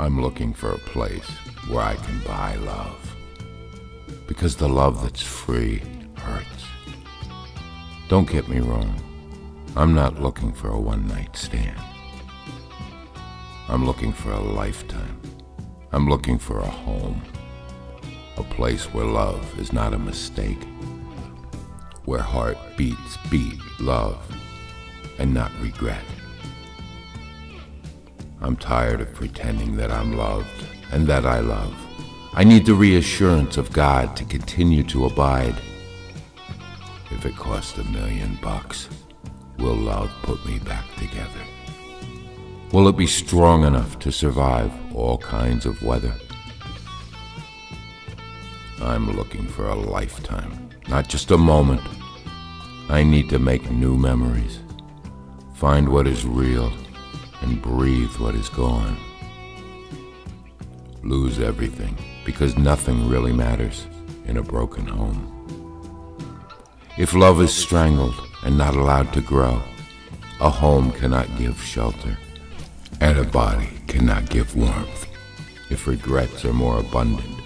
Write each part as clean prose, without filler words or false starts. I'm looking for a place where I can buy love, because the love that's free hurts. Don't get me wrong, I'm not looking for a one-night stand. I'm looking for a lifetime. I'm looking for a home, a place where love is not a mistake, where heartbeats beat love and not regret. I'm tired of pretending that I'm loved and that I love. I need the reassurance of God to continue to abide. If it costs $1 million, will love put me back together? Will it be strong enough to survive all kinds of weather? I'm looking for a lifetime, not just a moment. I need to make new memories, find what is real, and breathe what is gone. Lose everything, because nothing really matters in a broken home. If love is strangled and not allowed to grow, a home cannot give shelter, and a body cannot give warmth. If regrets are more abundant,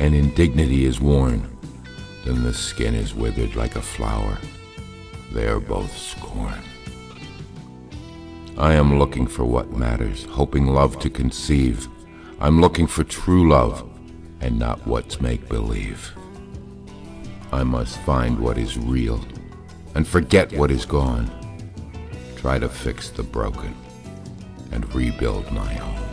and indignity is worn, then the skin is withered like a flower. They are both scorn. I am looking for what matters, hoping love to conceive. I'm looking for true love, and not what's make-believe. I must find what is real, and forget what is gone. Try to fix the broken, and rebuild my home.